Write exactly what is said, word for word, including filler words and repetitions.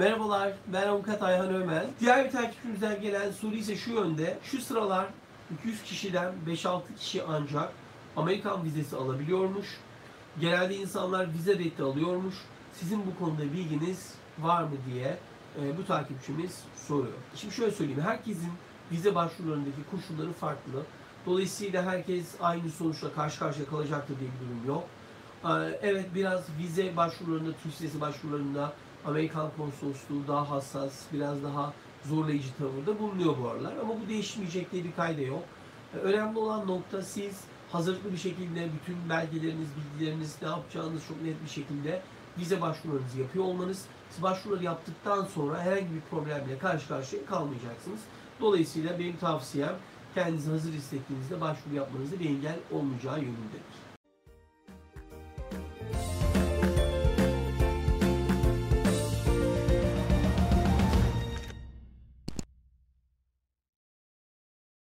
Merhabalar, ben Avukat Ayhan Ömen. Diğer bir takipçimizden gelen soru ise şu yönde. Şu sıralar iki yüz kişiden beş altı kişi ancak Amerikan vizesi alabiliyormuş. Genelde insanlar vize reddi alıyormuş. Sizin bu konuda bilginiz var mı diye e, bu takipçimiz soruyor. Şimdi şöyle söyleyeyim. Herkesin vize başvurularındaki koşulları farklı. Dolayısıyla herkes aynı sonuçla karşı karşıya kalacaktır diye bir durum yok. E, evet biraz vize başvurularında, Türk vizesi başvurularında Amerikan konsolosluğu daha hassas, biraz daha zorlayıcı tavırda bulunuyor bu aralar. Ama bu değişmeyecek diye bir kayda yok. Önemli olan nokta siz hazırlıklı bir şekilde bütün belgeleriniz, bilgileriniz, ne yapacağınız çok net bir şekilde vize başvurularınızı yapıyor olmanız. Siz başvuruları yaptıktan sonra herhangi bir problemle karşı karşıya kalmayacaksınız. Dolayısıyla benim tavsiyem kendinizi hazır hissettiğinizde başvuru yapmanızda bir engel olmayacağı yönündedir.